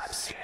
I'm serious.